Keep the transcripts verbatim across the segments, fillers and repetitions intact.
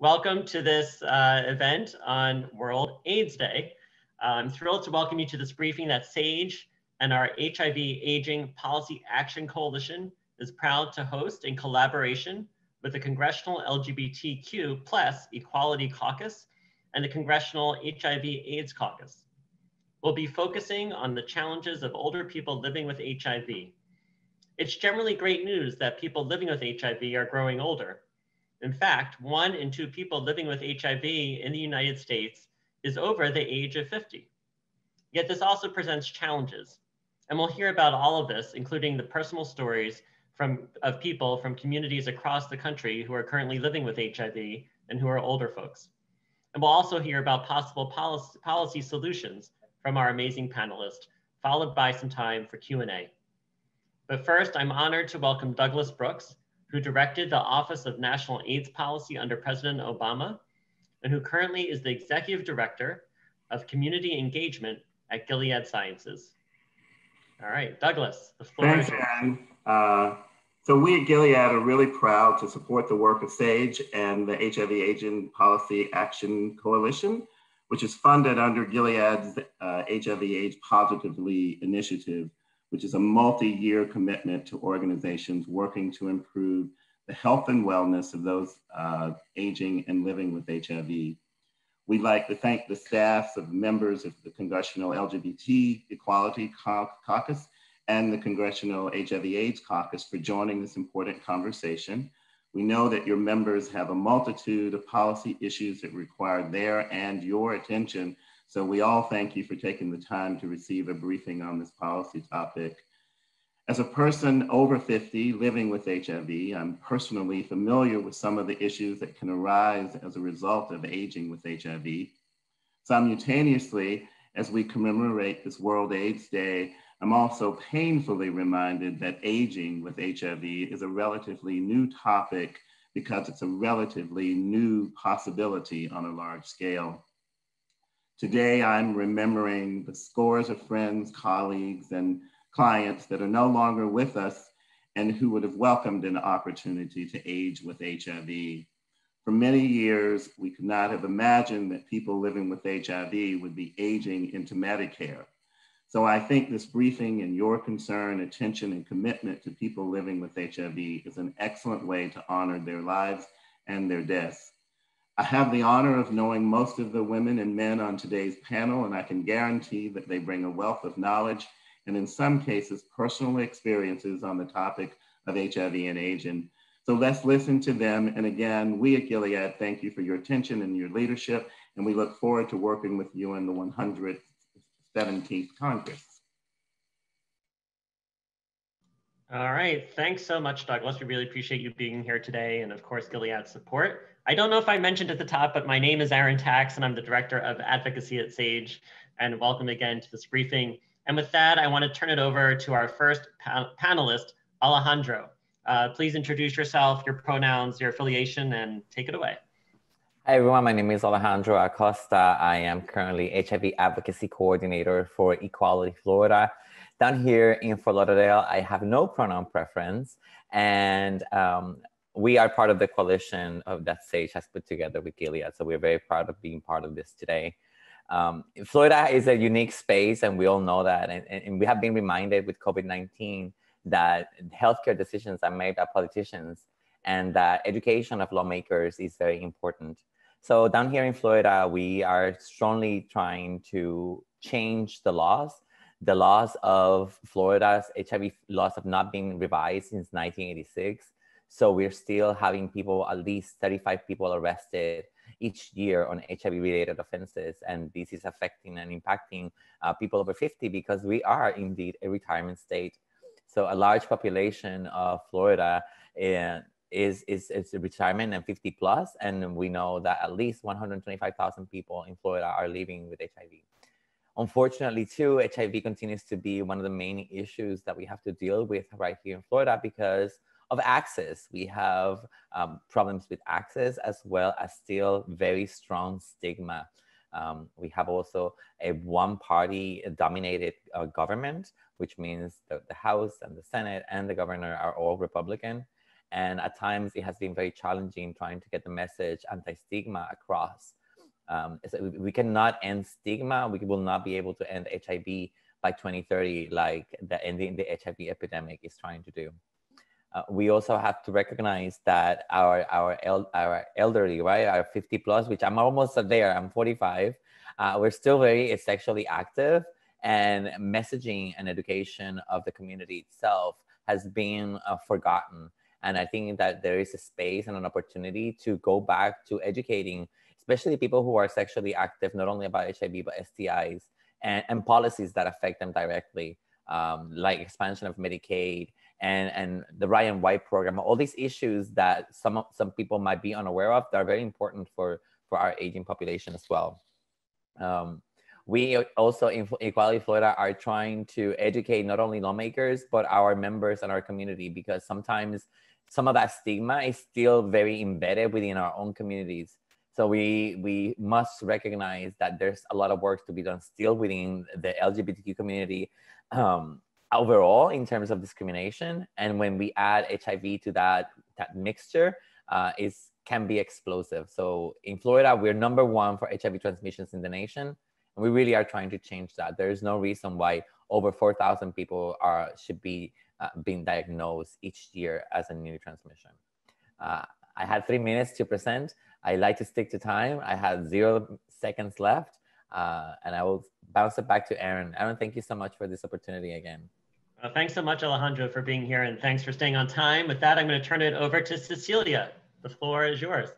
Welcome to this uh, event on World AIDS Day. Uh, I'm thrilled to welcome you to this briefing that SAGE and our H I V Aging Policy Action Coalition is proud to host in collaboration with the Congressional L G B T Q plus Equality Caucus and the Congressional H I V AIDS Caucus. We'll be focusing on the challenges of older people living with H I V. It's generally great news that people living with H I V are growing older. In fact, one in two people living with H I V in the United States is over the age of fifty. Yet this also presents challenges. And we'll hear about all of this, including the personal stories from, of people from communities across the country who are currently living with H I V and who are older folks. And we'll also hear about possible policy, policy solutions from our amazing panelists, followed by some time for Q and A. But first, I'm honored to welcome Douglas Brooks, who directed the Office of National AIDS Policy under President Obama, and who currently is the Executive Director of Community Engagement at Gilead Sciences. All right, Douglas, the floor Thanks, is yours. Anne. Uh, so we at Gilead are really proud to support the work of SAGE and the H I V Aging Policy Action Coalition, which is funded under Gilead's uh, H I V AIDS Positively Initiative, which is a multi-year commitment to organizations working to improve the health and wellness of those uh, aging and living with H I V. We'd like to thank the staffs of members of the Congressional L G B T Equality Caucus and the Congressional H I V AIDS Caucus for joining this important conversation. We know that your members have a multitude of policy issues that require their and your attention, so we all thank you for taking the time to receive a briefing on this policy topic. As a person over fifty living with H I V, I'm personally familiar with some of the issues that can arise as a result of aging with H I V. Simultaneously, as we commemorate this World AIDS Day, I'm also painfully reminded that aging with H I V is a relatively new topic because it's a relatively new possibility on a large scale. Today, I'm remembering the scores of friends, colleagues, and clients that are no longer with us and who would have welcomed an opportunity to age with H I V. For many years, we could not have imagined that people living with H I V would be aging into Medicare. So I think this briefing and your concern, attention, and commitment to people living with H I V is an excellent way to honor their lives and their deaths. I have the honor of knowing most of the women and men on today's panel, and I can guarantee that they bring a wealth of knowledge and in some cases, personal experiences on the topic of H I V and aging. So let's listen to them. And again, we at Gilead, thank you for your attention and your leadership, and we look forward to working with you in the one hundred seventeenth Congress. All right, thanks so much, Douglas. We really appreciate you being here today and of course, Gilead's support. I don't know if I mentioned at the top, but my name is Aaron Tax and I'm the Director of Advocacy at SAGE, and welcome again to this briefing. And with that, I want to turn it over to our first pa panelist, Alejandro. Uh, please introduce yourself, your pronouns, your affiliation, and take it away. Hi everyone, my name is Alejandro Acosta. I am currently H I V Advocacy Coordinator for Equality Florida. Down here in Fort Lauderdale, I have no pronoun preference, and um, we are part of the coalition of that SAGE has put together with Gilead, so we're very proud of being part of this today. Um, Florida is a unique space, and we all know that, and, and we have been reminded with COVID nineteen that healthcare decisions are made by politicians and that education of lawmakers is very important. So down here in Florida, we are strongly trying to change the laws The laws of Florida's H I V laws have not been revised since nineteen eighty-six. So we're still having people, at least thirty-five people arrested each year on H I V-related offenses. And this is affecting and impacting uh, people over fifty because we are indeed a retirement state. So a large population of Florida uh, is, is, is retirement and fifty plus. And we know that at least one hundred twenty-five thousand people in Florida are living with H I V. Unfortunately, too, H I V continues to be one of the main issues that we have to deal with right here in Florida because of access. We have um, problems with access as well as still very strong stigma. Um, we have also a one-party dominated uh, government, which means that the House and the Senate and the governor are all Republican. And at times it has been very challenging trying to get the message anti-stigma across. Um, so we cannot end stigma. We will not be able to end H I V by twenty thirty, like the ending the H I V epidemic is trying to do. Uh, we also have to recognize that our our el our elderly, right, our fifty plus, which I'm almost there. I'm forty-five. Uh, we're still very sexually active, and messaging and education of the community itself has been uh, forgotten. And I think that there is a space and an opportunity to go back to educating, especially people who are sexually active, not only about H I V, but S T Is and, and policies that affect them directly, um, like expansion of Medicaid and, and the Ryan White program. All these issues that some, some people might be unaware of that are very important for, for our aging population as well. Um, we also in Equality Florida are trying to educate not only lawmakers, but our members and our community, because sometimes some of that stigma is still very embedded within our own communities. So we, we must recognize that there's a lot of work to be done still within the L G B T Q community um, overall in terms of discrimination. And when we add H I V to that, that mixture, uh, it can be explosive. So in Florida, we're number one for H I V transmissions in the nation. And we really are trying to change that. There is no reason why over four thousand people are, should be uh, being diagnosed each year as a new transmission. Uh, I had three minutes to present. I like to stick to time. I had zero seconds left, uh, and I will bounce it back to Aaron. Aaron, thank you so much for this opportunity again. Well, thanks so much, Alejandro, for being here, and thanks for staying on time. With that, I'm going to turn it over to Cecilia. The floor is yours.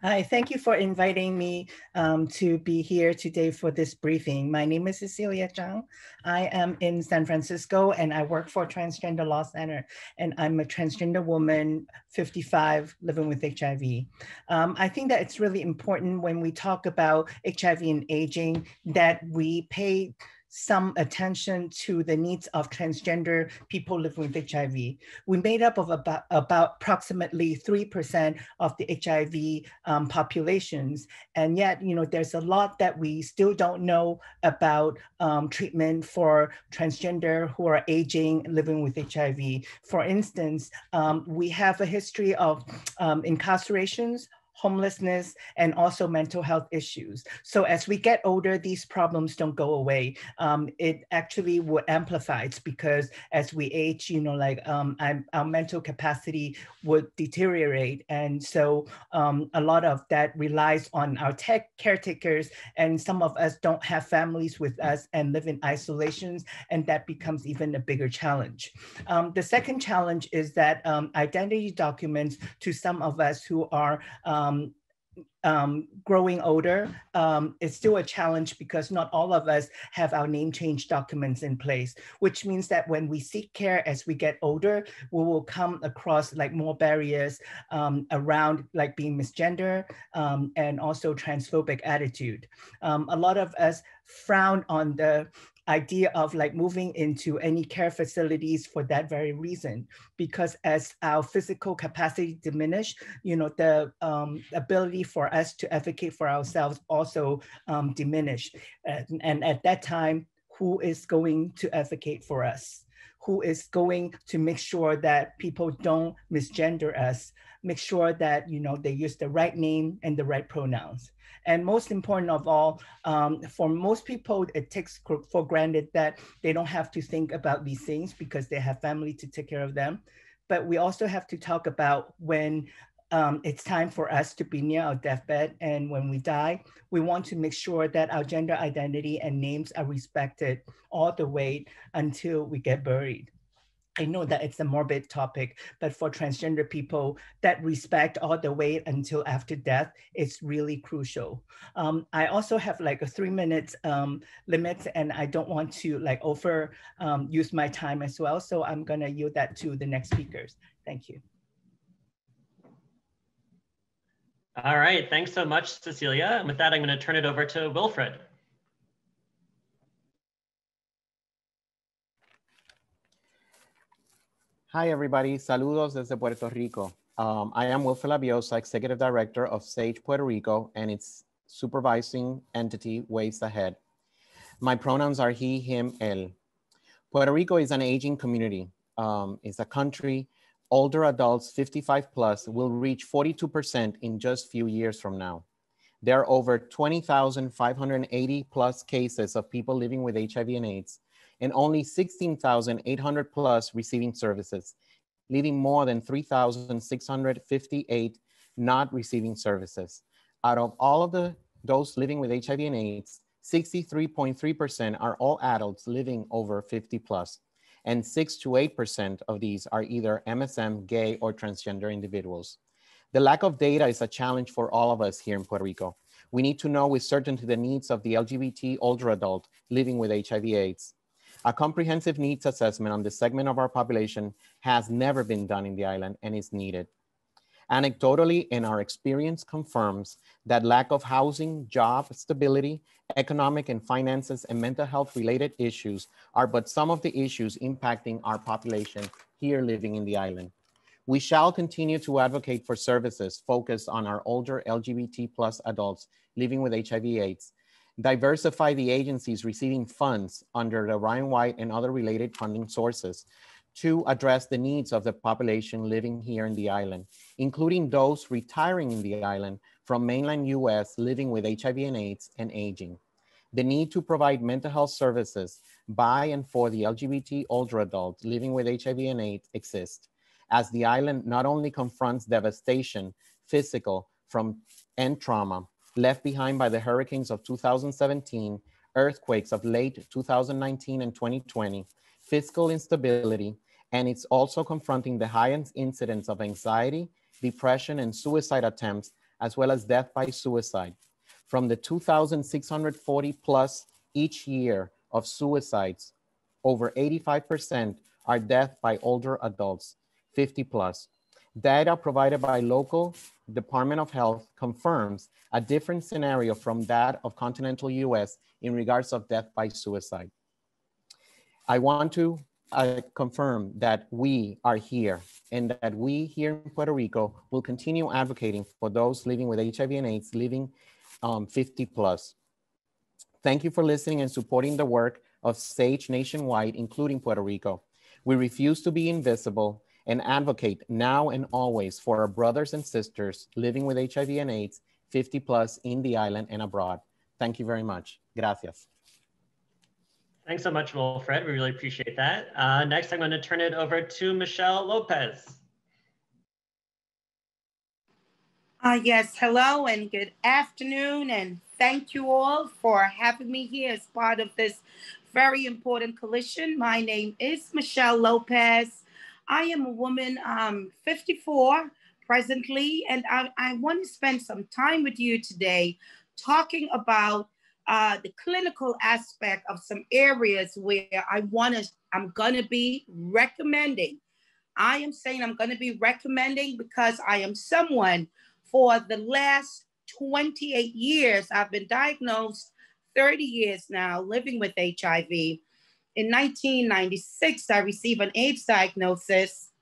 Hi, thank you for inviting me um, to be here today for this briefing. My name is Cecilia Zhang. I am in San Francisco and I work for Transgender Law Center, and I'm a transgender woman, fifty-five, living with H I V. Um, I think that it's really important when we talk about H I V and aging that we pay some attention to the needs of transgender people living with H I V. We made up of about, about approximately three percent of the H I V um, populations. And yet, you know, there's a lot that we still don't know about um, treatment for transgender who are aging living with H I V. For instance, um, we have a history of um, incarcerations, homelessness, and also mental health issues. So as we get older, these problems don't go away. Um, it actually will amplify because as we age, you know, like um, I'm, our mental capacity would deteriorate. And so um, a lot of that relies on our tech caretakers, and some of us don't have families with us and live in isolations, and that becomes even a bigger challenge. Um, the second challenge is that um, identity documents to some of us who are um, Um, um, growing older um, is still a challenge because not all of us have our name change documents in place, which means that when we seek care as we get older, we will come across like more barriers um, around like being misgender um, and also transphobic attitude. Um, a lot of us frown on the idea of like moving into any care facilities for that very reason, because as our physical capacity diminish, you know, the um, ability for us to advocate for ourselves also um, diminish. And, and at that time, who is going to advocate for us? Who is going to make sure that people don't misgender us, make sure that, you know, they use the right name and the right pronouns? And most important of all, um, for most people, it takes for granted that they don't have to think about these things because they have family to take care of them. But we also have to talk about when um, it's time for us to be near our deathbed, and when we die, we want to make sure that our gender identity and names are respected all the way until we get buried. I know that it's a morbid topic, but for transgender people, that respect all the way until after death is really crucial. Um, I also have like a three minutes um, limit, and I don't want to like over um, use my time as well. So I'm gonna yield that to the next speakers. Thank you. All right, thanks so much, Cecilia. And with that, I'm gonna turn it over to Wilfred. Hi, everybody. Saludos desde Puerto Rico. Um, I am Wilfred Labiosa, Executive Director of SAGE Puerto Rico and its supervising entity, Ways Ahead. My pronouns are he, him, él. Puerto Rico is an aging community. Um, it's a country older adults fifty-five plus will reach forty-two percent in just few years from now. There are over twenty thousand five hundred eighty plus cases of people living with H I V and AIDS, and only sixteen thousand eight hundred plus receiving services, leaving more than three thousand six hundred fifty-eight not receiving services. Out of all of the, those living with H I V and AIDS, sixty-three point three percent are all adults living over fifty plus, and six to eight percent of these are either M S M, gay, or transgender individuals. The lack of data is a challenge for all of us here in Puerto Rico. We need to know with certainty the needs of the L G B T older adult living with H I V AIDS. A comprehensive needs assessment on this segment of our population has never been done in the island and is needed. Anecdotally, and our experience confirms that lack of housing, job stability, economic and finances, and mental health related issues are but some of the issues impacting our population here living in the island. We shall continue to advocate for services focused on our older L G B T plus adults living with H I V AIDS, diversify the agencies receiving funds under the Ryan White and other related funding sources, to address the needs of the population living here in the island, including those retiring in the island from mainland U S living with H I V and AIDS and aging. The need to provide mental health services by and for the L G B T older adult living with H I V and AIDS exists, as the island not only confronts devastation, physical from and trauma, left behind by the hurricanes of two thousand seventeen, earthquakes of late two thousand nineteen and twenty twenty, fiscal instability, and it's also confronting the highest incidence of anxiety, depression, and suicide attempts, as well as death by suicide. From the two thousand six hundred forty plus each year of suicides, over eighty-five percent are death by older adults, fifty plus. Data provided by local Department of Health confirms a different scenario from that of continental U S in regards of death by suicide. I want to uh, confirm that we are here and that we here in Puerto Rico will continue advocating for those living with H I V and AIDS living um, fifty plus. Thank you for listening and supporting the work of SAGE nationwide, including Puerto Rico. We refuse to be invisible and advocate now and always for our brothers and sisters living with H I V and AIDS fifty plus in the island and abroad. Thank you very much. Gracias. Thanks so much, Wilfred. We really appreciate that. Uh, next, I'm going to turn it over to Michelle Lopez. Uh, yes, hello and good afternoon, and thank you all for having me here as part of this very important coalition. My name is Michelle Lopez. I am a woman, um, fifty-four presently, and I, I want to spend some time with you today talking about Uh, the clinical aspect of some areas where I want to, I'm going to be recommending. I am saying I'm going to be recommending because I am someone for the last twenty-eight years, I've been diagnosed thirty years now living with H I V. In nineteen ninety-six, I received an AIDS diagnosis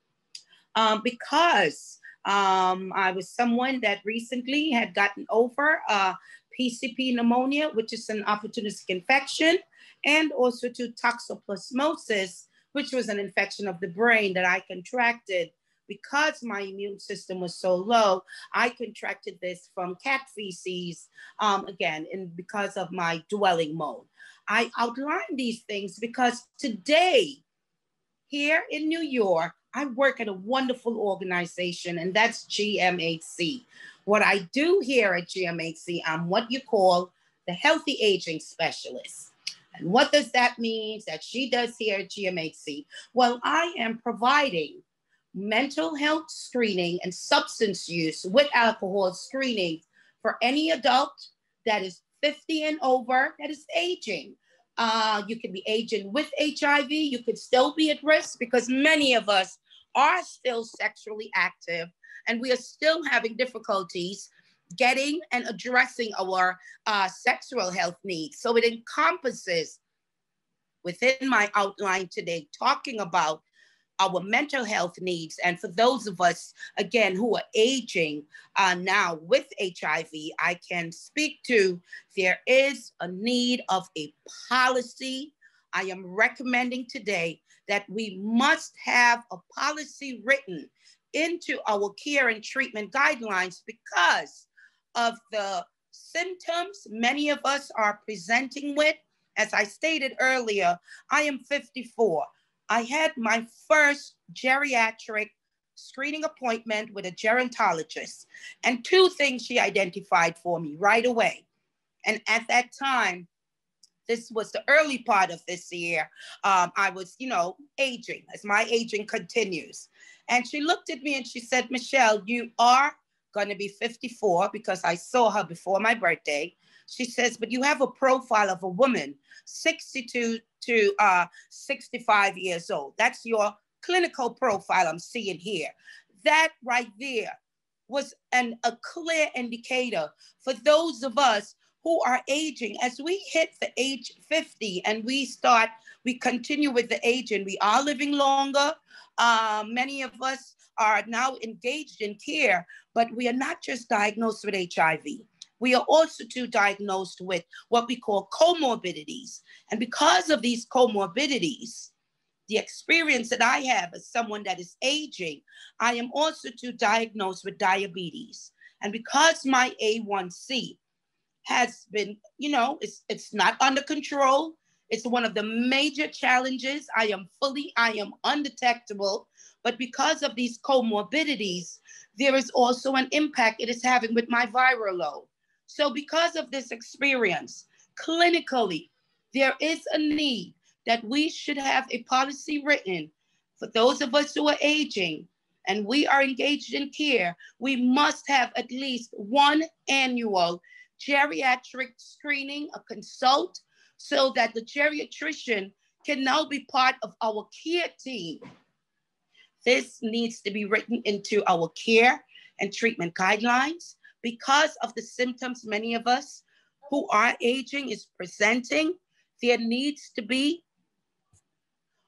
um, because um, I was someone that recently had gotten over uh, P C P pneumonia, which is an opportunistic infection, and also to toxoplasmosis, which was an infection of the brain that I contracted because my immune system was so low. I contracted this from cat feces, um, again, and because of my dwelling mode. I outline these things because today, here in New York, I work at a wonderful organization, and that's G M H C. What I do here at G M H C, I'm what you call the healthy aging specialist. And what does that mean that she does here at G M H C? Well, I am providing mental health screening and substance use with alcohol screening for any adult that is fifty and over that is aging. Uh, you could be aging with H I V. You could still be at risk because many of us are still sexually active, and we are still having difficulties getting and addressing our uh, sexual health needs. So it encompasses within my outline today, talking about our mental health needs. And for those of us, again, who are aging uh, now with H I V, I can speak to there is a need of a policy. I am recommending today that we must have a policy written into our care and treatment guidelines because of the symptoms many of us are presenting with. As I stated earlier, I am fifty-four. I had my first geriatric screening appointment with a gerontologist, and two things she identified for me right away. And at that time, this was the early part of this year, um, I was, you know, aging as my aging continues. And she looked at me and she said, Michelle, you are going to be fifty-four, because I saw her before my birthday. She says, but you have a profile of a woman, sixty-two to sixty-five years old. That's your clinical profile I'm seeing here. That right there was an, a clear indicator for those of us who are aging. As we hit the age fifty and we start, we continue with the aging, we are living longer. Uh, many of us are now engaged in care, but we are not just diagnosed with H I V. We are also too diagnosed with what we call comorbidities. And because of these comorbidities, the experience that I have as someone that is aging, I am also too diagnosed with diabetes. And because my A one C has been, you know, it's, it's not under control, it's one of the major challenges. I am fully, I am undetectable, but because of these comorbidities, there is also an impact it is having with my viral load. So because of this experience, clinically, there is a need that we should have a policy written for those of us who are aging and we are engaged in care. We must have at least one annual geriatric screening, a consult, so that the geriatrician can now be part of our care team. This needs to be written into our care and treatment guidelines because of the symptoms many of us who are aging is presenting. There needs to be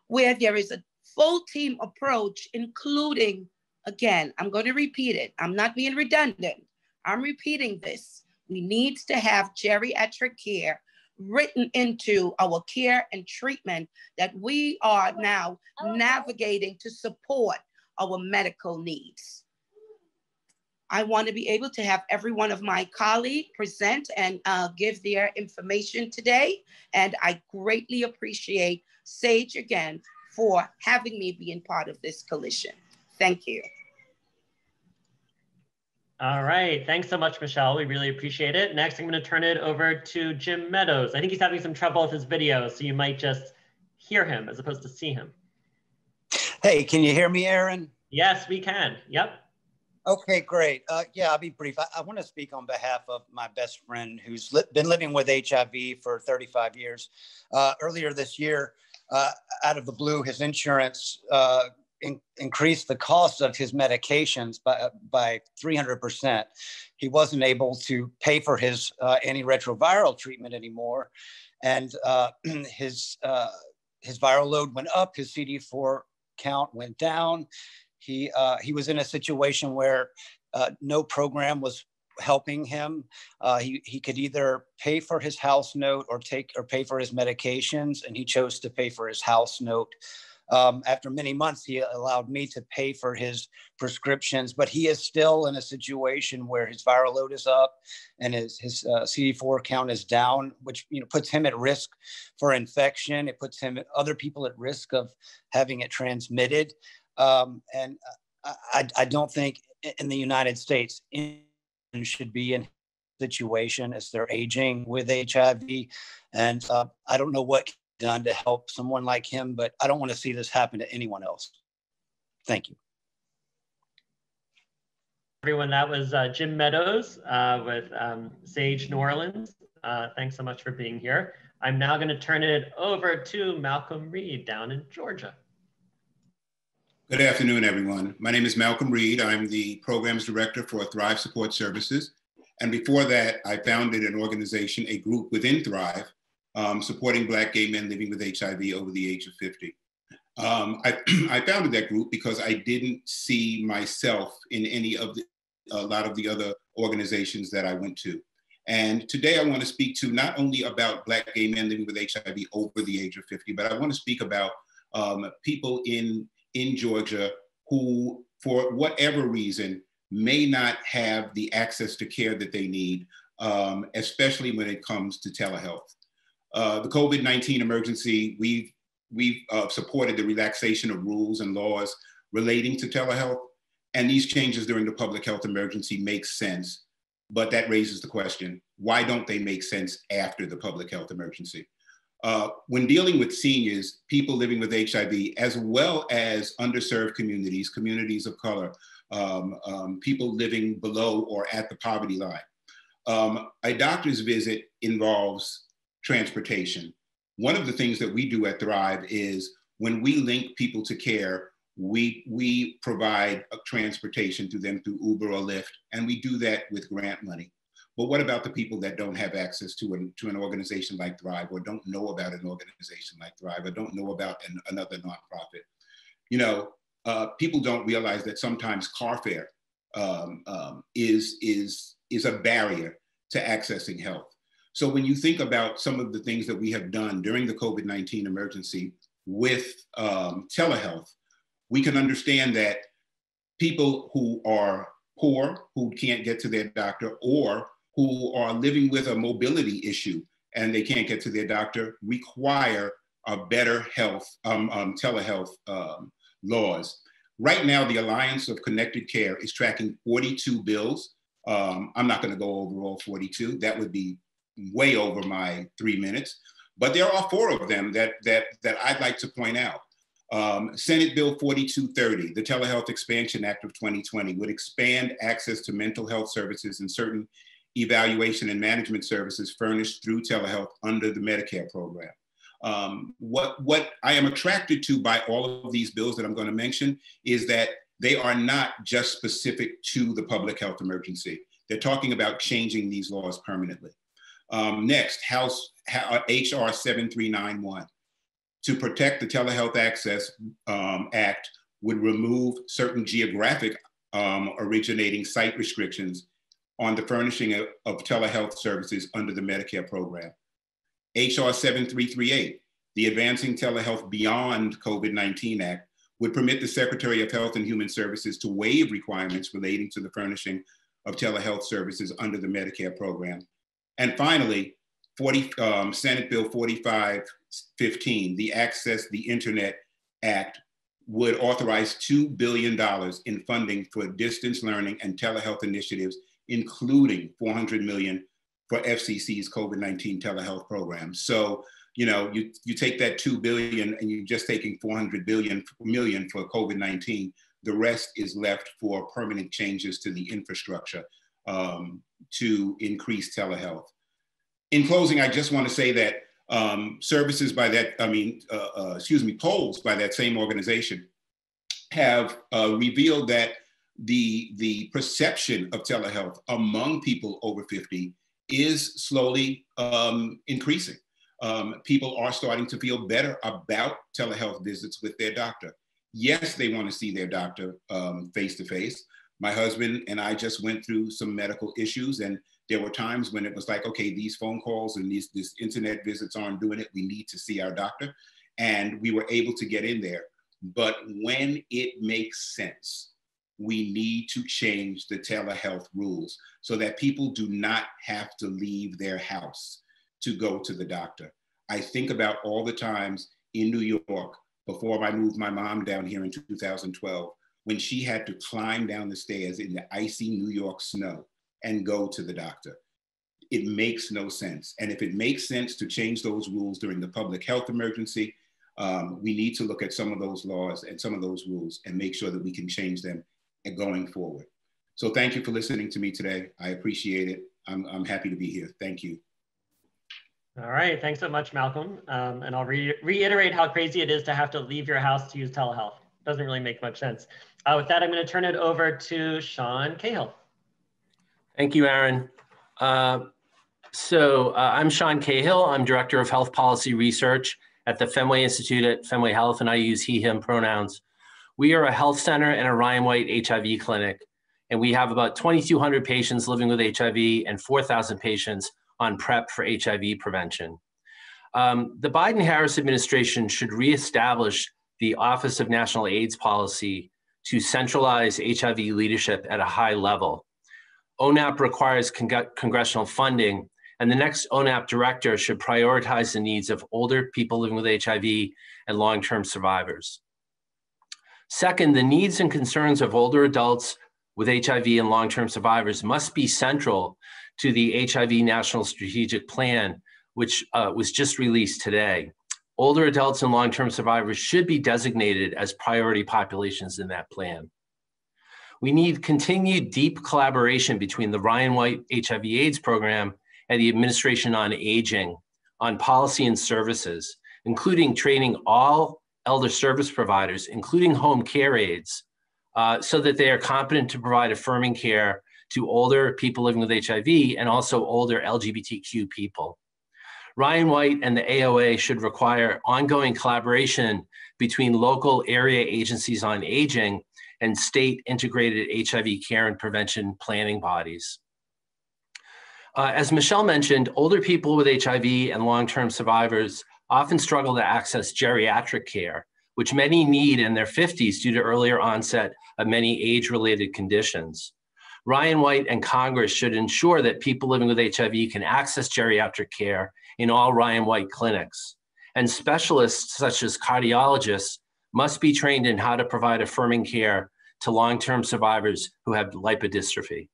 where there is a full team approach, including, again, I'm going to repeat it. I'm not being redundant. I'm repeating this. We need to have geriatric care written into our care and treatment that we are now navigating to support our medical needs. I want to be able to have every one of my colleagues present and uh, give their information today. And I greatly appreciate SAGE again for having me being part of this coalition. Thank you. All right, thanks so much, Michelle. We really appreciate it. Next, I'm gonna turn it over to Jim Meadows. I think he's having some trouble with his video, so you might just hear him as opposed to see him. Hey, can you hear me, Aaron? Yes, we can, yep. Okay, great. Uh, yeah, I'll be brief. I, I wanna speak on behalf of my best friend who's li been living with H I V for thirty-five years. Uh, earlier this year, uh, out of the blue, his insurance uh, In, increased the cost of his medications by, by three hundred percent. He wasn't able to pay for his uh, antiretroviral treatment anymore. And uh, his, uh, his viral load went up, his C D four count went down. He, uh, he was in a situation where uh, no program was helping him. Uh, he, he could either pay for his house note or take or pay for his medications, and he chose to pay for his house note. Um, after many months, he allowed me to pay for his prescriptions, but he is still in a situation where his viral load is up and his, his uh, C D four count is down, which you know puts him at risk for infection. It puts him other people at risk of having it transmitted. Um, and I, I don't think in the United States anyone should be in a situation as they're aging with H I V. And uh, I don't know what done to help someone like him, but I don't want to see this happen to anyone else. Thank you. Everyone, that was uh, Jim Meadows uh, with um, SAGE New Orleans. Uh, thanks so much for being here. I'm now going to turn it over to Malcolm Reed down in Georgia. Good afternoon, everyone. My name is Malcolm Reed. I'm the Programs Director for Thrive Support Services. And before that, I founded an organization, a group within Thrive, Um, supporting Black gay men living with H I V over the age of fifty. Um, I, I founded that group because I didn't see myself in any of the, a lot of the other organizations that I went to. And today I want to speak to not only about Black gay men living with H I V over the age of fifty, but I want to speak about um, people in, in Georgia who, for whatever reason, may not have the access to care that they need, um, especially when it comes to telehealth. Uh, the COVID nineteen emergency, we've, we've uh, supported the relaxation of rules and laws relating to telehealth, and these changes during the public health emergency make sense, but that raises the question, why don't they make sense after the public health emergency? Uh, when dealing with seniors, people living with H I V, as well as underserved communities, communities of color, um, um, people living below or at the poverty line, um, a doctor's visit involves transportation. One of the things that we do at Thrive is when we link people to care, we, we provide a transportation to them through Uber or Lyft, and we do that with grant money. But what about the people that don't have access to an, to an organization like Thrive, or don't know about an organization like Thrive, or don't know about an, another nonprofit? You know, uh, people don't realize that sometimes carfare um, um, is, is, is a barrier to accessing health. So when you think about some of the things that we have done during the COVID nineteen emergency with um, telehealth, we can understand that people who are poor, who can't get to their doctor, or who are living with a mobility issue and they can't get to their doctor, require a better health, um, um, telehealth um, laws. Right now, the Alliance of Connected Care is tracking forty-two bills. Um, I'm not gonna go over all forty-two. That would be way over my three minutes. But there are four of them that, that, that I'd like to point out. Um, Senate Bill forty-two thirty, the Telehealth Expansion Act of twenty twenty, would expand access to mental health services and certain evaluation and management services furnished through telehealth under the Medicare program. Um, what, what I am attracted to by all of these bills that I'm going to mention is that they are not just specific to the public health emergency. They're talking about changing these laws permanently. Um, next, House H R seven three nine one. To protect the Telehealth Access um, Act would remove certain geographic um, originating site restrictions on the furnishing of, of telehealth services under the Medicare program. H R seven three three eight, the Advancing Telehealth Beyond COVID nineteen Act, would permit the Secretary of Health and Human Services to waive requirements relating to the furnishing of telehealth services under the Medicare program. And finally, forty, um, Senate Bill forty-five fifteen, the Access the Internet Act, would authorize two billion dollars in funding for distance learning and telehealth initiatives, including four hundred million dollars for F C C's COVID nineteen telehealth program. So, you know, you, you take that two billion dollars and you're just taking four hundred million dollars for COVID nineteen. The rest is left for permanent changes to the infrastructure um, to increase telehealth. In closing, I just want to say that Um, services by that, I mean, uh, uh, excuse me, polls by that same organization have uh, revealed that the, the perception of telehealth among people over fifty is slowly um, increasing. Um, people are starting to feel better about telehealth visits with their doctor. Yes, they want to see their doctor um, face to face. My husband and I just went through some medical issues, and there were times when it was like, okay, these phone calls and these this internet visits aren't doing it. We need to see our doctor. And we were able to get in there. But when it makes sense, we need to change the telehealth rules so that people do not have to leave their house to go to the doctor. I think about all the times in New York, before I moved my mom down here in two thousand twelve, when she had to climb down the stairs in the icy New York snow and go to the doctor. It makes no sense. And if it makes sense to change those rules during the public health emergency, um, we need to look at some of those laws and some of those rules and make sure that we can change them going forward. So thank you for listening to me today. I appreciate it. I'm, I'm happy to be here. Thank you. All right, thanks so much, Malcolm. Um, and I'll re reiterate how crazy it is to have to leave your house to use telehealth. Doesn't really make much sense. Uh, with that, I'm gonna turn it over to Sean Cahill. Thank you, Aaron. Uh, so uh, I'm Sean Cahill. I'm Director of Health Policy Research at the Fenway Institute at Fenway Health, and I use he, him pronouns. We are a health center and a Ryan White H I V clinic, and we have about twenty-two hundred patients living with H I V and four thousand patients on PrEP for H I V prevention. Um, the Biden-Harris administration should reestablish the Office of National AIDS Policy to centralize H I V leadership at a high level. O N A P requires con congressional funding, and the next O N A P director should prioritize the needs of older people living with H I V and long-term survivors. Second, the needs and concerns of older adults with H I V and long-term survivors must be central to the H I V National Strategic Plan, which uh, was just released today. Older adults and long-term survivors should be designated as priority populations in that plan. We need continued deep collaboration between the Ryan White H I V AIDS program and the Administration on Aging on policy and services, including training all elder service providers, including home care aides, uh, so that they are competent to provide affirming care to older people living with H I V and also older L G B T Q people. Ryan White and the A O A should require ongoing collaboration between local area agencies on aging and state integrated H I V care and prevention planning bodies. Uh, as Michelle mentioned, older people with H I V and long-term survivors often struggle to access geriatric care, which many need in their fifties due to earlier onset of many age-related conditions. Ryan White and Congress should ensure that people living with H I V can access geriatric care in all Ryan White clinics. And specialists such as cardiologists must be trained in how to provide affirming care to long-term survivors who have lipodystrophy.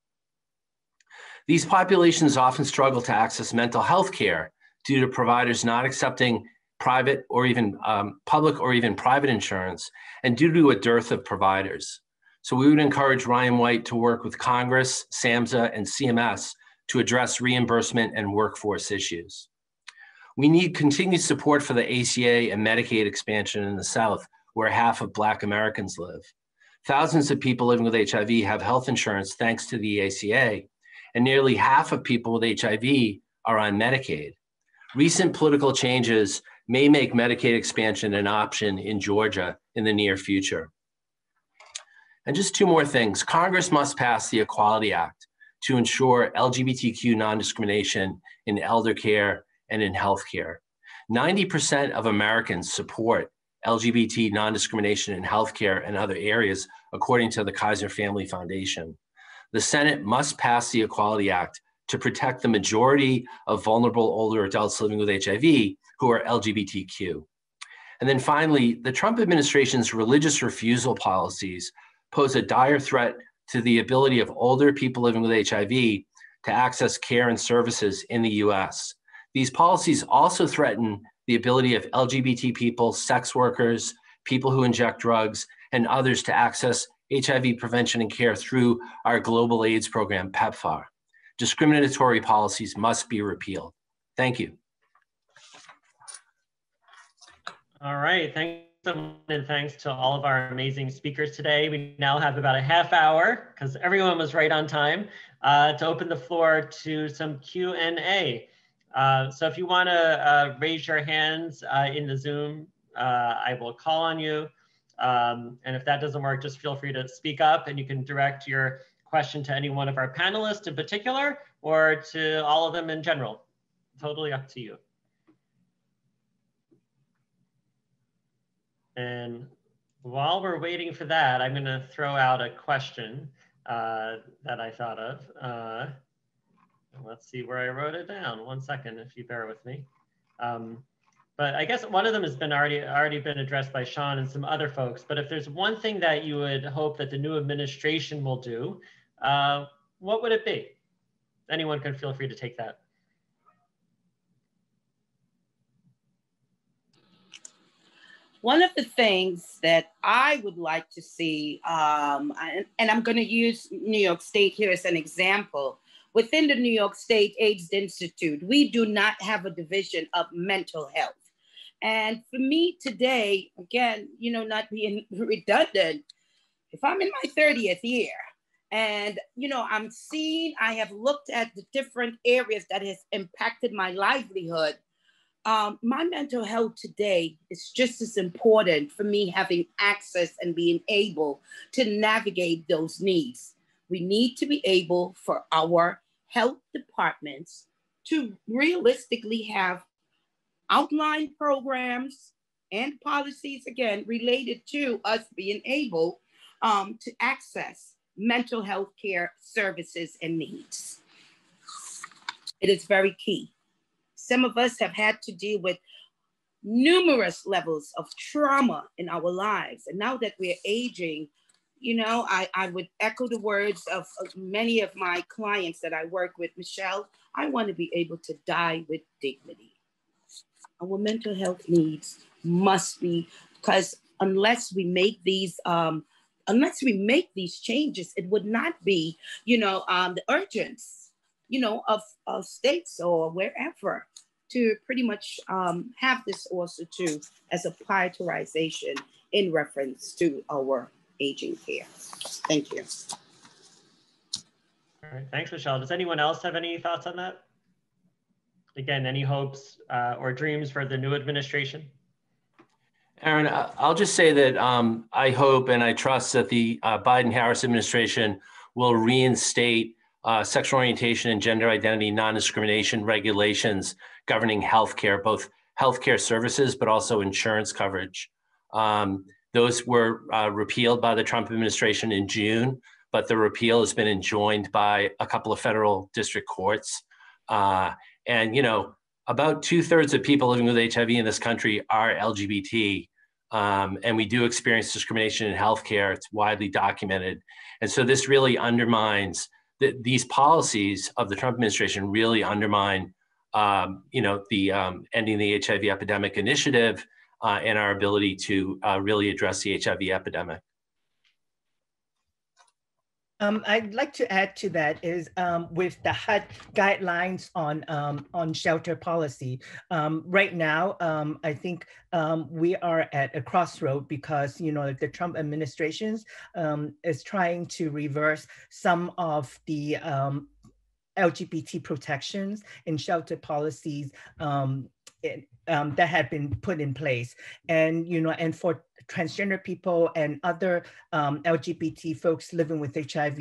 These populations often struggle to access mental health care due to providers not accepting private or even um, public or even private insurance, and due to a dearth of providers. So we would encourage Ryan White to work with Congress, SAMHSA, and C M S to address reimbursement and workforce issues. We need continued support for the A C A and Medicaid expansion in the South, where half of Black Americans live. Thousands of people living with H I V have health insurance thanks to the A C A, and nearly half of people with H I V are on Medicaid. Recent political changes may make Medicaid expansion an option in Georgia in the near future. And just two more things. Congress must pass the Equality Act to ensure L G B T Q non-discrimination in elder care and in healthcare. ninety percent of Americans support L G B T non-discrimination in healthcare and other areas, according to the Kaiser Family Foundation. The Senate must pass the Equality Act to protect the majority of vulnerable older adults living with H I V who are L G B T Q. And then finally, the Trump administration's religious refusal policies pose a dire threat to the ability of older people living with H I V to access care and services in the U S. These policies also threaten the ability of L G B T people, sex workers, people who inject drugs, and others to access H I V prevention and care through our global AIDS program, PEPFAR. Discriminatory policies must be repealed. Thank you. All right, thanks so much, and thanks to all of our amazing speakers today. We now have about a half hour, because everyone was right on time, uh, to open the floor to some Q and A. Uh, so if you wanna uh, raise your hands uh, in the Zoom, uh, I will call on you. Um, and if that doesn't work, just feel free to speak up, and you can direct your question to any one of our panelists in particular or to all of them in general. Totally up to you. And while we're waiting for that, I'm going to throw out a question uh, that I thought of. Uh, let's see where I wrote it down. One second, if you bear with me. Um, But I guess one of them has been already already been addressed by Sean and some other folks. But if there's one thing that you would hope that the new administration will do, uh, what would it be? Anyone can feel free to take that. One of the things that I would like to see, um, I, and I'm going to use New York State here as an example. Within the New York State AIDS Institute, we do not have a division of mental health. And for me today, again, you know, not being redundant, if I'm in my thirtieth year and, you know, I'm seeing, I have looked at the different areas that has impacted my livelihood. Um, my mental health today is just as important for me having access and being able to navigate those needs. We need to be able for our health departments to realistically have outline programs and policies, again, related to us being able um, to access mental health care services and needs. It is very key. Some of us have had to deal with numerous levels of trauma in our lives. And now that we're aging, you know, I, I would echo the words of, of many of my clients that I work with. Michelle, I want to be able to die with dignity. Our mental health needs must be, because unless we make these, um, unless we make these changes, it would not be, you know, um, the urgency, you know, of, of states or wherever to pretty much um, have this also too as a prioritization in reference to our aging care. Thank you. All right, thanks, Michelle. Does anyone else have any thoughts on that? Again, any hopes uh, or dreams for the new administration? Aaron, I'll just say that um, I hope and I trust that the uh, Biden-Harris administration will reinstate uh, sexual orientation and gender identity non-discrimination regulations governing healthcare, both healthcare services, but also insurance coverage. Um, Those were uh, repealed by the Trump administration in June, but the repeal has been enjoined by a couple of federal district courts. Uh, and, you know, about two thirds of people living with H I V in this country are L G B T. Um, and we do experience discrimination in healthcare. It's widely documented. And so this really undermines the, these policies of the Trump administration really undermine, um, you know, the um, Ending the H I V Epidemic Initiative Uh, and our ability to uh, really address the H I V epidemic. Um, I'd like to add to that is um, with the H U D guidelines on, um, on shelter policy. Um, right now, um, I think um, we are at a crossroad because, you know, the Trump administration um, is trying to reverse some of the um, L G B T protections and shelter policies um, It, um, that had been put in place. And, you know, and for transgender people and other um, L G B T folks living with H I V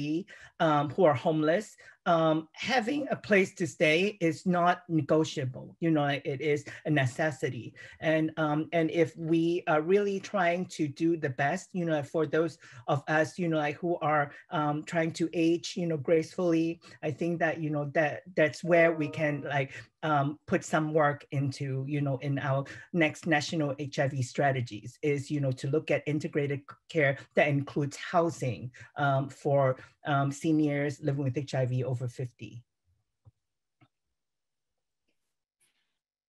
um, who are homeless, um, having a place to stay is not negotiable. You know, it is a necessity. And, um, and if we are really trying to do the best, you know, for those of us, you know, like who are um, trying to age, you know, gracefully, I think that, you know, that that's where we can like um, put some work into, you know, in our next national H I V strategies is, you know, to look at integrated care that includes housing um, for um, seniors living with H I V over fifty.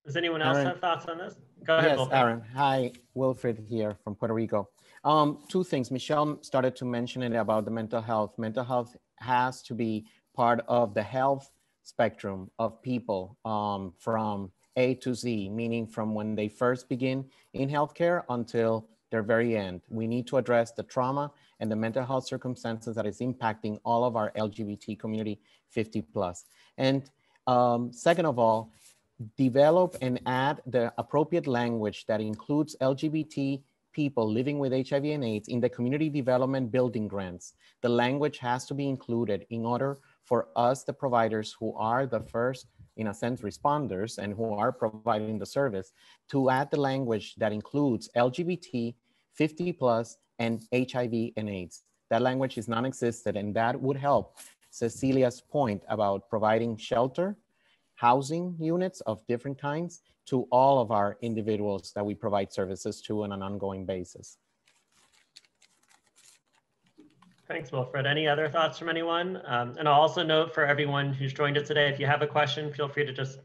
Does anyone else Aaron. have thoughts on this? Go ahead, yes, Wilfred. Aaron. Hi, Wilfred here from Puerto Rico. Um, two things. Michelle started to mention it about the mental health. Mental health has to be part of the health spectrum of people um, from A to Z, meaning from when they first begin in healthcare until their very end. We need to address the trauma and the mental health circumstances that is impacting all of our L G B T community fifty plus. And um, second of all, develop and add the appropriate language that includes L G B T people living with H I V and AIDS in the community development building grants. The language has to be included in order for us, the providers who are the first, in a sense, responders and who are providing the service, to add the language that includes L G B T, fifty plus, and H I V and AIDS. That language is non-existent, and that would help Cecilia's point about providing shelter, housing units of different kinds to all of our individuals that we provide services to on an ongoing basis. Thanks, Wilfred. Any other thoughts from anyone? Um, and I'll also note for everyone who's joined us today, if you have a question, feel free to just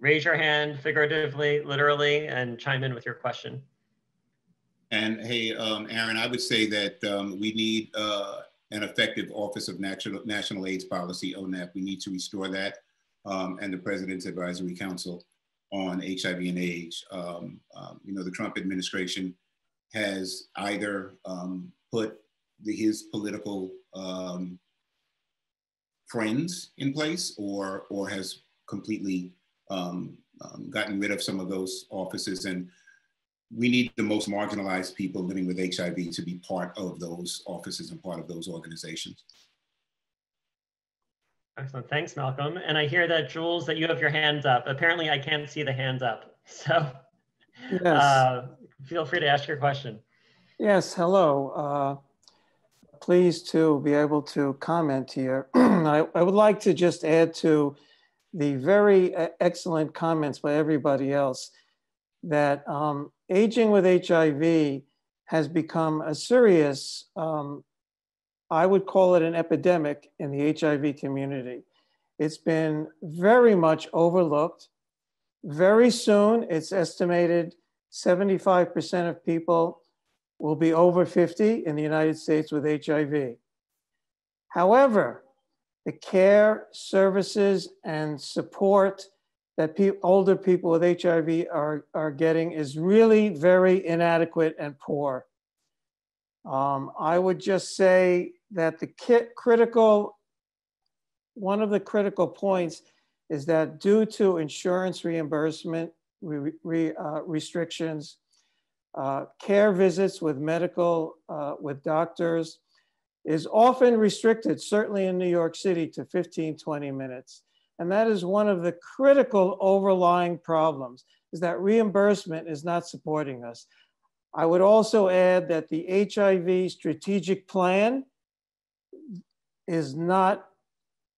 raise your hand figuratively, literally, and chime in with your question. And hey, um, Aaron, I would say that um, we need uh, an effective Office of National, National AIDS Policy, O N A P. We need to restore that um, and the President's Advisory Council on H I V and AIDS. Um, um, you know, the Trump administration has either um, put his political um, friends in place, or or has completely um, um, gotten rid of some of those offices. And we need the most marginalized people living with H I V to be part of those offices and part of those organizations. Excellent, thanks, Malcolm. And I hear that, Jules, that you have your hands up. Apparently I can't see the hands up. So Yes. Uh, feel free to ask your question. Yes, hello. Uh, pleased to be able to comment here. I, I would like to just add to the very excellent comments by everybody else that um, aging with H I V has become a serious, um, I would call it an epidemic in the H I V community. It's been very much overlooked. Very soon, it's estimated seventy-five percent of people will be over fifty in the United States with H I V. However, the care, services, and support that pe- older people with H I V are, are getting is really very inadequate and poor. Um, I would just say that the kit critical, one of the critical points is that due to insurance reimbursement re, re, uh, restrictions, uh, care visits with medical, uh, with doctors is often restricted, certainly in New York City, to fifteen, twenty minutes. And that is one of the critical overlying problems, is that reimbursement is not supporting us. I would also add that the H I V strategic plan is not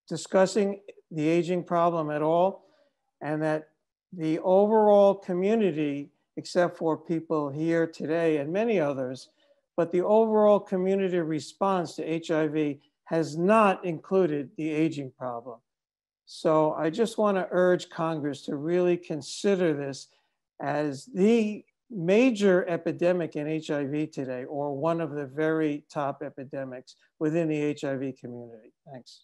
discussing the aging problem at all, and that the overall community, except for people here today and many others, but the overall community response to H I V has not included the aging problem. So I just want to urge Congress to really consider this as the major epidemic in H I V today, or one of the very top epidemics within the H I V community. Thanks.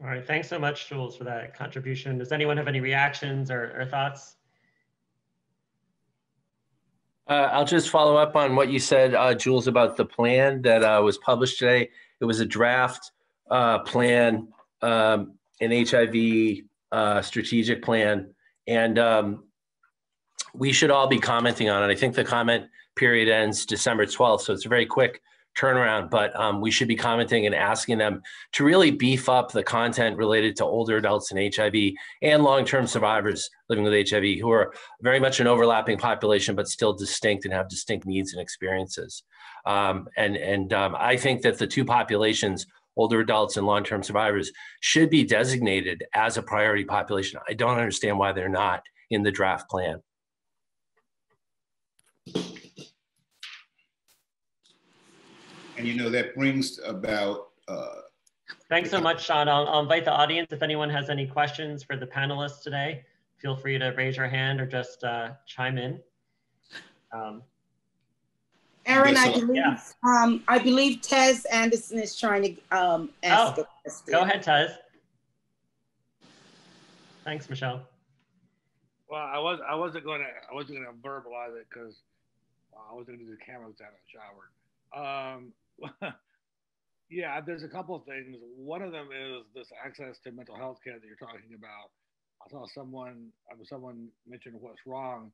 All right, thanks so much, Jules, for that contribution. Does anyone have any reactions or, or thoughts? Uh, I'll just follow up on what you said, uh, Jules, about the plan that uh, was published today. It was a draft uh, plan, um, an H I V uh, strategic plan, and um, we should all be commenting on it. I think the comment period ends December twelfth, so it's a very quick turnaround, but um, we should be commenting and asking them to really beef up the content related to older adults and H I V and long-term survivors living with H I V, who are very much an overlapping population, but still distinct and have distinct needs and experiences. Um, and and um, I think that the two populations, older adults and long-term survivors, should be designated as a priority population. I don't understand why they're not in the draft plan. And you know, that brings about... Uh, Thanks so much, Sean. I'll, I'll invite the audience. If anyone has any questions for the panelists today, feel free to raise your hand or just uh, chime in. Um, Aaron, I believe, yeah. um, I believe Tess Anderson is trying to um, ask oh, a question. Go ahead, Tess. Thanks, Michelle. Well, I, was, I wasn't going to I wasn't going to verbalize it because I wasn't going to do the cameras down in the shower. Um, yeah, there's a couple of things. One of them is this access to mental health care that you're talking about. I saw someone, someone mentioned what's wrong.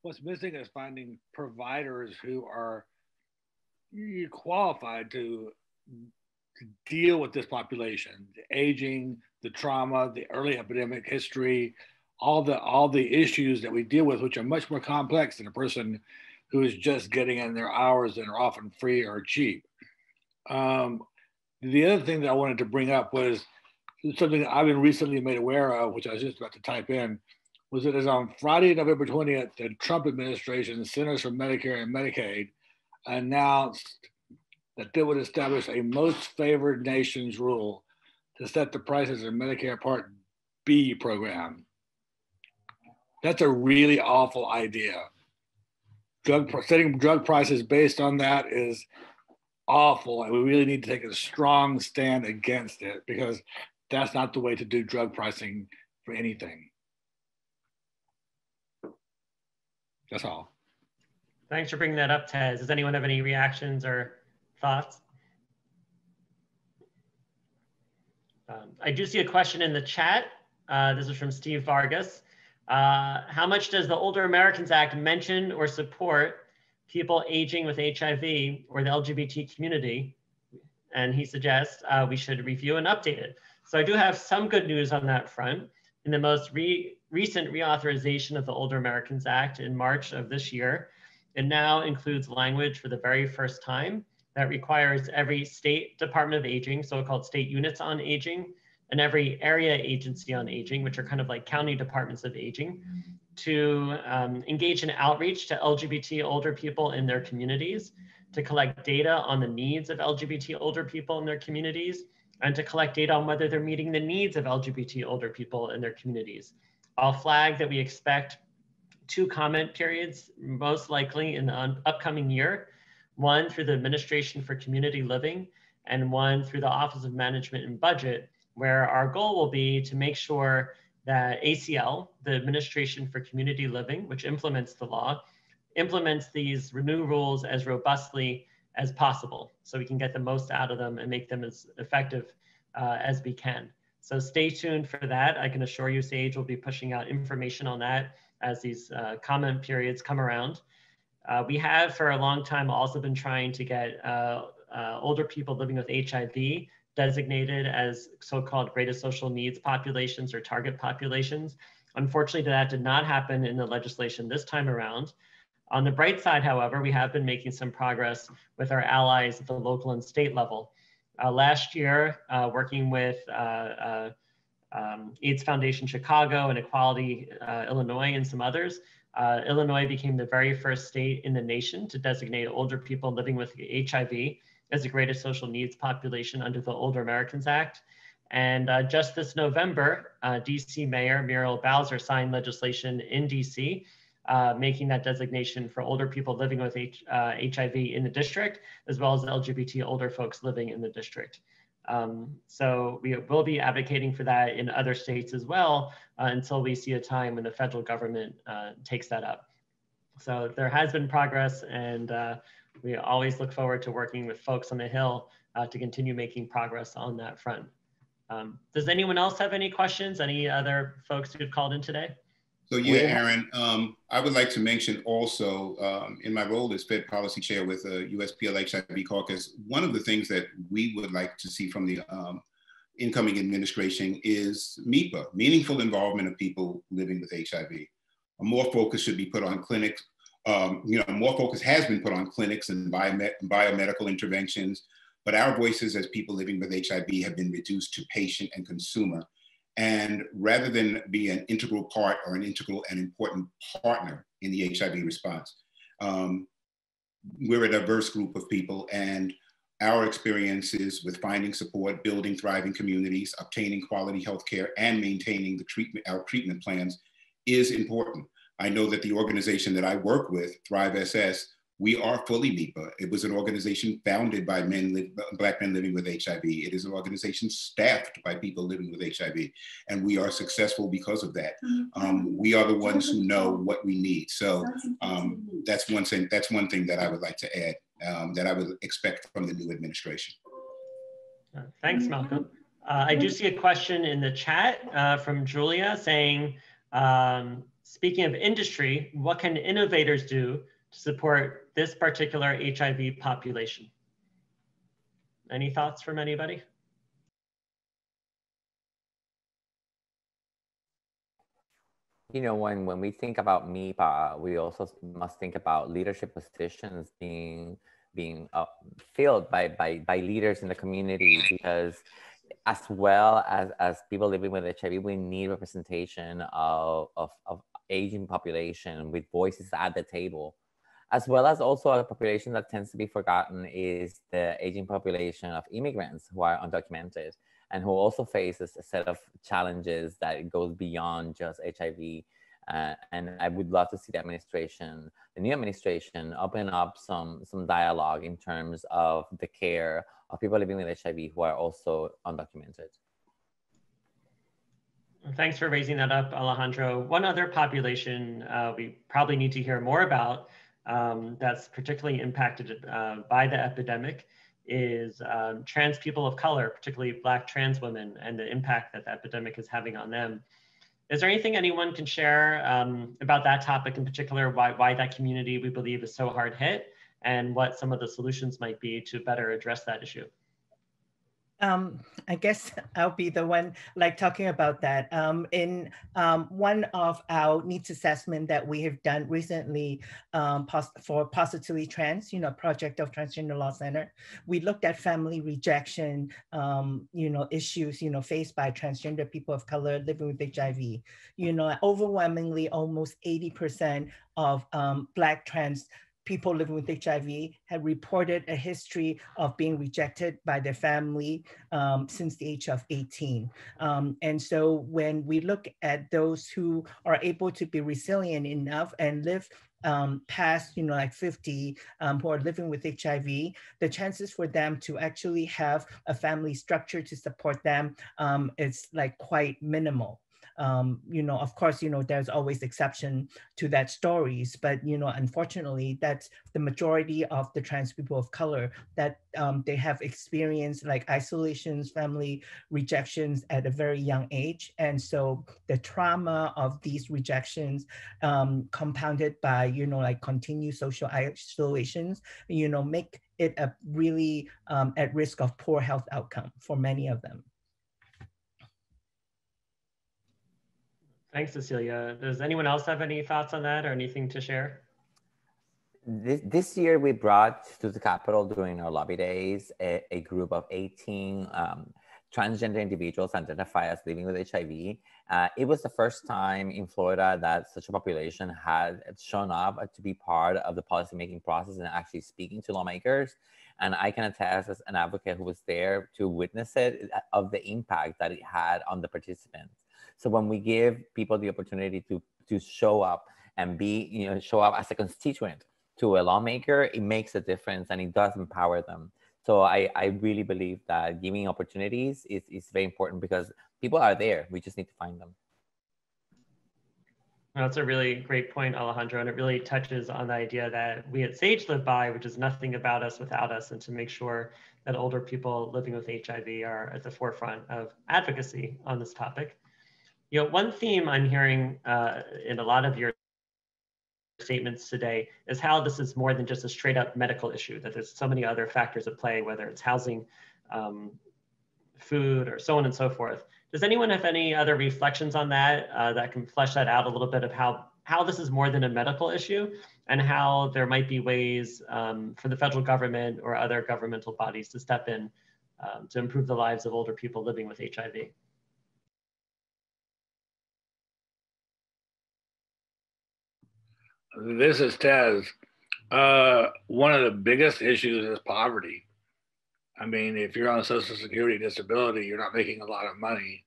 What's missing is finding providers who are qualified to, to deal with this population, the aging, the trauma, the early epidemic history, all the, all the issues that we deal with, which are much more complex than a person who is just getting in their hours and are often free or cheap. Um, the other thing that I wanted to bring up was something I've been recently made aware of, which I was just about to type in, was that as on Friday, November twentieth, the Trump administration, Centers for Medicare and Medicaid, announced that they would establish a most favored nations rule to set the prices of Medicare Part B program. That's a really awful idea. Drug, setting drug prices based on that is awful, and we really need to take a strong stand against it, because that's not the way to do drug pricing for anything. That's all. Thanks for bringing that up, Tez. Does anyone have any reactions or thoughts? Um, I do see a question in the chat. Uh, this is from Steve Vargas. Uh, how much does the Older Americans Act mention or support people aging with H I V or the L G B T community? And he suggests uh, we should review and update it. So I do have some good news on that front. In the most re recent reauthorization of the Older Americans Act in March of this year, it now includes language for the very first time that requires every state Department of Aging, so-called state units on aging, and every area agency on aging, which are kind of like county departments of aging, to um, engage in outreach to L G B T older people in their communities, to collect data on the needs of L G B T older people in their communities, and to collect data on whether they're meeting the needs of L G B T older people in their communities. I'll flag that we expect two comment periods, most likely in the upcoming year, one through the Administration for Community Living and one through the Office of Management and Budget, where our goal will be to make sure that A C L, the Administration for Community Living, which implements the law, implements these new rules as robustly as possible so we can get the most out of them and make them as effective uh, as we can. So stay tuned for that. I can assure you SAGE will be pushing out information on that as these uh, comment periods come around. Uh, we have for a long time also been trying to get uh, uh, older people living with H I V designated as so-called greatest social needs populations or target populations. Unfortunately, that did not happen in the legislation this time around. On the bright side, however, we have been making some progress with our allies at the local and state level. Uh, last year, uh, working with uh, uh, um, AIDS Foundation Chicago and Equality uh, Illinois and some others, uh, Illinois became the very first state in the nation to designate older people living with H I V as the greatest social needs population under the Older Americans Act. And uh, just this November, uh, D C Mayor Muriel Bowser signed legislation in D C Uh, making that designation for older people living with H, uh, H I V in the district, as well as L G B T older folks living in the district. Um, so we will be advocating for that in other states as well uh, until we see a time when the federal government uh, takes that up. So there has been progress, and uh, we always look forward to working with folks on the Hill uh, to continue making progress on that front. Um, does anyone else have any questions? Any other folks who've called in today? So yeah, Aaron, um, I would like to mention also um, in my role as Fed Policy Chair with the U S P L H I V Caucus, one of the things that we would like to see from the um, incoming administration is MEPA, meaningful involvement of people living with H I V. More focus should be put on clinics. Um, you know, more focus has been put on clinics and biomed biomedical interventions, but our voices as people living with H I V have been reduced to patient and consumer. And rather than be an integral part or an integral and important partner in the H I V response, um, we're a diverse group of people, and our experiences with finding support, building thriving communities, obtaining quality healthcare, and maintaining the treatment, our treatment plans is important. I know that the organization that I work with, Thrive S S, we are fully MEPA. It was an organization founded by men, Black men living with H I V. It is an organization staffed by people living with H I V. And we are successful because of that. Um, we are the ones who know what we need. So um, that's, one thing, that's one thing that I would like to add, um, that I would expect from the new administration. Thanks, Malcolm. Uh, I do see a question in the chat uh, from Julia saying, um, speaking of industry, what can innovators do to support this particular H I V population? Any thoughts from anybody? You know, when, when we think about MEPA, we also must think about leadership positions being, being uh, filled by, by, by leaders in the community, because as well as, as people living with H I V, we need representation of, of, of aging population with voices at the table. As well as also a population that tends to be forgotten is the aging population of immigrants who are undocumented and who also faces a set of challenges that goes beyond just H I V. Uh, and I would love to see the administration, the new administration, open up some, some dialogue in terms of the care of people living with H I V who are also undocumented. Thanks for raising that up, Alejandro. One other population uh, we probably need to hear more about Um, that's particularly impacted uh, by the epidemic is um, trans people of color, particularly Black trans women, and the impact that the epidemic is having on them. Is there anything anyone can share um, about that topic in particular, why, why that community we believe is so hard hit, and what some of the solutions might be to better address that issue? Um, I guess I'll be the one like talking about that. Um, in um, one of our needs assessment that we have done recently um, pos for positively trans, you know, project of Transgender Law Center, we looked at family rejection, um, you know, issues, you know, faced by transgender people of color living with H I V. You know, overwhelmingly, almost eighty percent of um, Black trans people living with H I V had reported a history of being rejected by their family um, since the age of eighteen. Um, and so when we look at those who are able to be resilient enough and live Um, past, you know, like fifty, um, who are living with H I V, the chances for them to actually have a family structure to support them um, is like quite minimal. Um, you know, of course, you know, there's always exception to that stories, but, you know, unfortunately, that's the majority of the trans people of color that um, they have experienced like isolations, family rejections at a very young age. And so the trauma of these rejections um, compounded by, you know, like continued social isolations, you know, make it a really um, at risk of poor health outcome for many of them. Thanks, Cecilia. Does anyone else have any thoughts on that or anything to share? This, this year, we brought to the Capitol during our lobby days a, a group of eighteen um, transgender individuals identified as living with H I V. Uh, it was the first time in Florida that such a population had shown up to be part of the policymaking process and actually speaking to lawmakers. And I can attest as an advocate who was there to witness it of the impact that it had on the participants. So when we give people the opportunity to, to show up and be, you know, show up as a constituent to a lawmaker, it makes a difference and it does empower them. So I, I really believe that giving opportunities is, is very important because people are there. We just need to find them. Well, that's a really great point, Alejandro. And it really touches on the idea that we at SAGE live by, which is nothing about us without us, and to make sure that older people living with H I V are at the forefront of advocacy on this topic. You know, one theme I'm hearing uh, in a lot of your statements today is how this is more than just a straight up medical issue, that there's so many other factors at play, whether it's housing, um, food, or so on and so forth. Does anyone have any other reflections on that uh, that can flesh that out a little bit of how, how this is more than a medical issue and how there might be ways um, for the federal government or other governmental bodies to step in um, to improve the lives of older people living with H I V? This is Tez. Uh, one of the biggest issues is poverty. I mean, if you're on Social Security disability, you're not making a lot of money.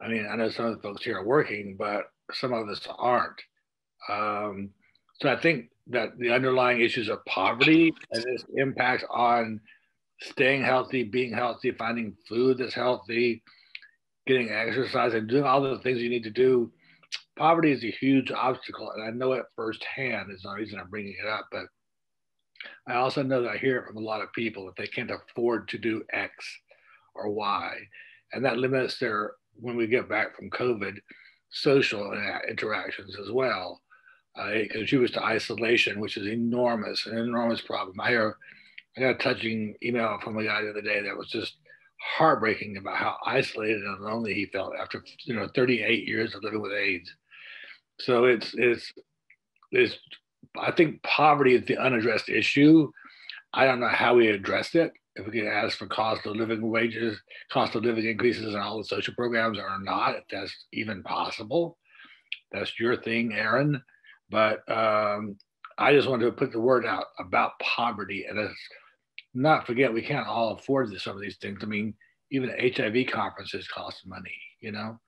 I mean, I know some of the folks here are working, but some of us aren't. Um, so I think that the underlying issues of poverty and its impact on staying healthy, being healthy, finding food that's healthy, getting exercise, and doing all the things you need to do. Poverty is a huge obstacle, and I know it firsthand. It's not the reason I'm bringing it up, but I also know that I hear it from a lot of people that they can't afford to do X or Y, and that limits their, when we get back from COVID, social interactions as well. Uh, it contributes to isolation, which is enormous, an enormous problem. I hear, I got a touching email from a guy the other day that was just heartbreaking about how isolated and lonely he felt after, you know, thirty-eight years of living with AIDS. So it's, it's, it's, I think poverty is the unaddressed issue. I don't know how we address it. If we can ask for cost of living wages, cost of living increases in all the social programs or not, if that's even possible. That's your thing, Aaron. But um, I just wanted to put the word out about poverty. And it's not forget, we can't all afford this, some of these things. I mean, even H I V conferences cost money, you know?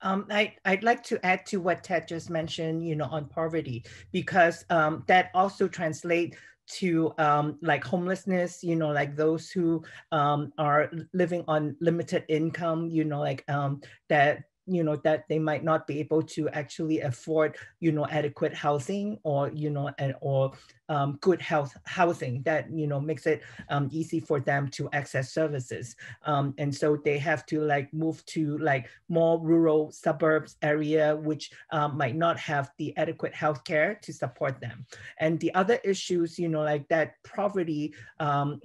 Um, I, I'd like to add to what Ted just mentioned, you know, on poverty, because um, that also translates to um, like homelessness, you know, like those who um, are living on limited income, you know, like um, that, you know, that they might not be able to actually afford, you know, adequate housing or, you know, and, or um, good health housing that, you know, makes it um, easy for them to access services. Um, and so they have to like move to like more rural suburbs area, which um, might not have the adequate healthcare to support them. And the other issues, you know, like that poverty, um,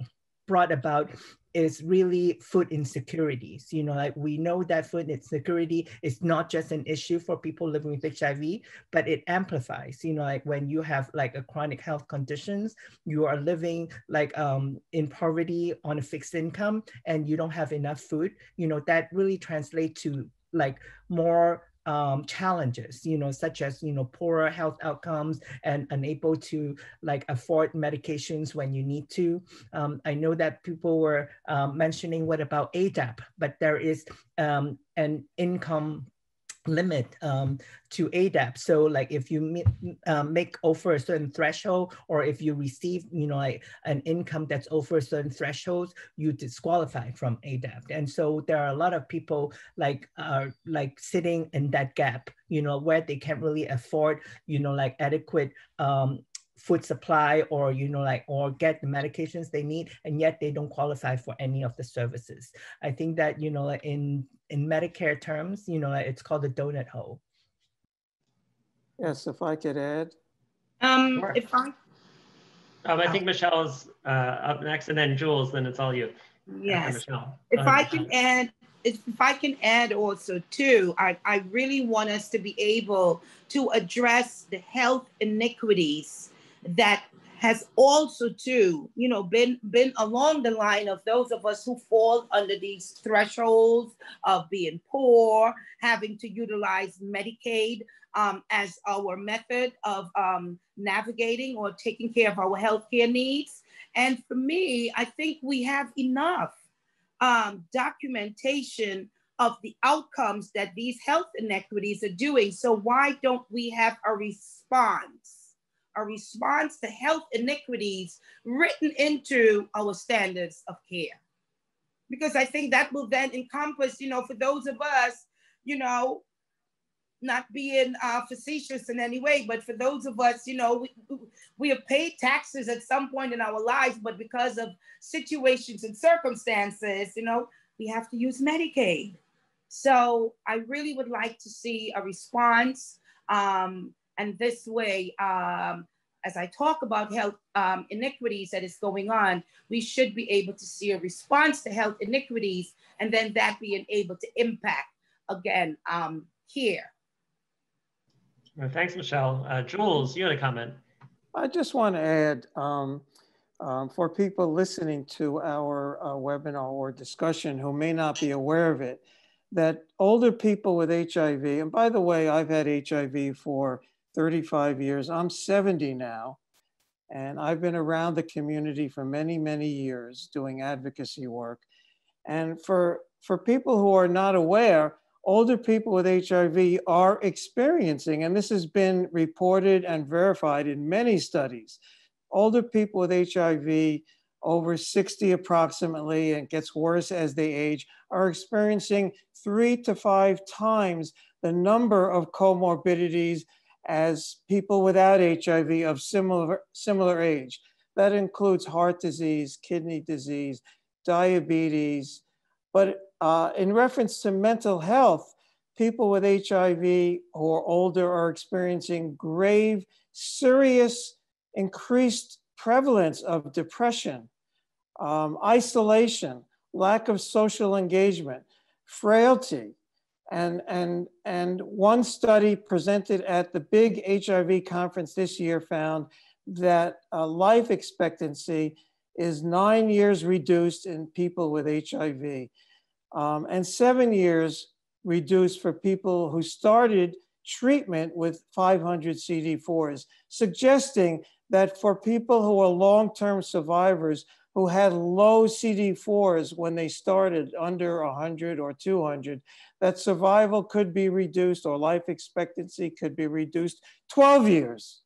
brought about is really food insecurities. You know, like we know that food insecurity is not just an issue for people living with H I V, but it amplifies, you know, like when you have like a chronic health conditions, you are living like um, in poverty on a fixed income and you don't have enough food, you know, that really translates to like more Um, challenges, you know, such as, you know, poorer health outcomes and unable to like afford medications when you need to. Um, I know that people were um, mentioning what about A D A P, but there is um, an income limit um, to A D A P. So like if you um, make over a certain threshold, or if you receive, you know, like an income that's over certain thresholds, you disqualify from A D A P. And so there are a lot of people like are uh, like sitting in that gap, you know, where they can't really afford, you know, like adequate um, food supply, or, you know, like, or get the medications they need, and yet they don't qualify for any of the services. I think that, you know, in, in Medicare terms, you know, it's called the donut hole. Yes, if I could add. Um, sure. if I... Um, I think Michelle's uh, up next, and then Jules, then it's all you. Yes, Michelle. If ahead, I can Michelle. add, if I can add also too, I, I really want us to be able to address the health inequities that has also too, you know, been been along the line of those of us who fall under these thresholds of being poor, having to utilize Medicaid um, as our method of um, navigating or taking care of our healthcare needs. And for me, I think we have enough um, documentation of the outcomes that these health inequities are doing. So why don't we have a response? A response to health inequities written into our standards of care. Because I think that will then encompass, you know, for those of us, you know, not being uh, facetious in any way, but for those of us, you know, we, we have paid taxes at some point in our lives, but because of situations and circumstances, you know, we have to use Medicaid. So I really would like to see a response. Um, And this way, um, as I talk about health um, inequities that is going on, we should be able to see a response to health inequities, and then that being able to impact, again, um, here. Well, thanks, Michelle. Uh, Jules, you had a comment. I just want to add, um, um, for people listening to our uh, webinar or discussion who may not be aware of it, that older people with H I V, and by the way, I've had H I V for thirty-five years. I'm seventy now, and I've been around the community for many, many years doing advocacy work. And for, for people who are not aware, older people with H I V are experiencing, and this has been reported and verified in many studies, older people with H I V over sixty approximately, and it gets worse as they age, are experiencing three to five times the number of comorbidities as people without H I V of similar, similar age. That includes heart disease, kidney disease, diabetes. But uh, in reference to mental health, people with H I V who are older are experiencing grave, serious, increased prevalence of depression, um, isolation, lack of social engagement, frailty. And, and, and one study presented at the big H I V conference this year found that uh, life expectancy is nine years reduced in people with H I V um, and seven years reduced for people who started treatment with five hundred C D fours, suggesting that for people who are long-term survivors who had low C D fours when they started, under one hundred or two hundred, that survival could be reduced or life expectancy could be reduced twelve years.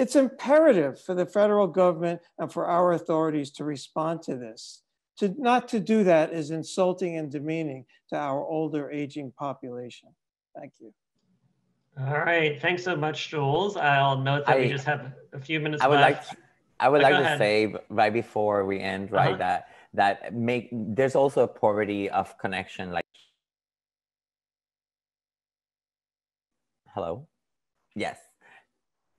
It's imperative for the federal government and for our authorities to respond to this. To not to do that is insulting and demeaning to our older aging population. Thank you. All right, thanks so much, Jules. I'll note that I, we just have a few minutes I would left. Like, I would oh, like to ahead. say right before we end, right, uh-huh. that that make there's also a poverty of connection. Like, hello, yes,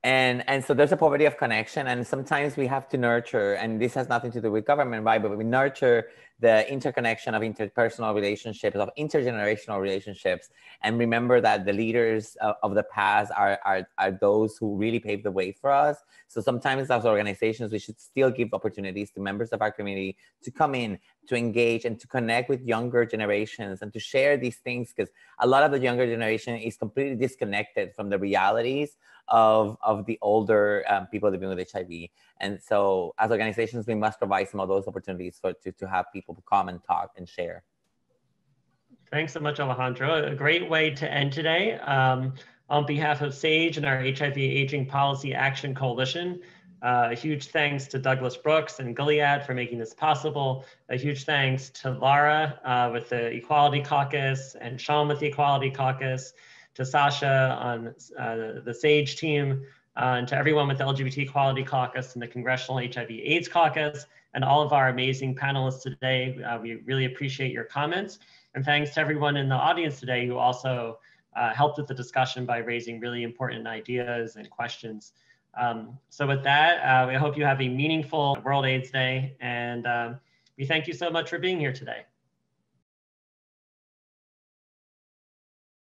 And, and so there's a poverty of connection, and sometimes we have to nurture, and this has nothing to do with government, right? But we nurture the interconnection of interpersonal relationships, of intergenerational relationships, and remember that the leaders of, of the past are, are, are those who really paved the way for us. So sometimes as organizations, we should still give opportunities to members of our community to come in, to engage, and to connect with younger generations, and to share these things, because a lot of the younger generation is completely disconnected from the realities of, of the older um, people living with H I V. And so as organizations, we must provide some of those opportunities for, to, to have people come and talk and share. Thanks so much, Alejandro. A great way to end today. Um, on behalf of SAGE and our H I V Aging Policy Action Coalition, uh, a huge thanks to Douglas Brooks and Gilead for making this possible. A huge thanks to Lara uh, with the Equality Caucus, and Sean with the Equality Caucus, to Sasha on uh, the SAGE team, uh, and to everyone with the L G B T Equality Caucus and the Congressional H I V AIDS Caucus, and all of our amazing panelists today. Uh, we really appreciate your comments. And thanks to everyone in the audience today who also uh, helped with the discussion by raising really important ideas and questions. Um, so with that, uh, we hope you have a meaningful World AIDS Day, and um, we thank you so much for being here today.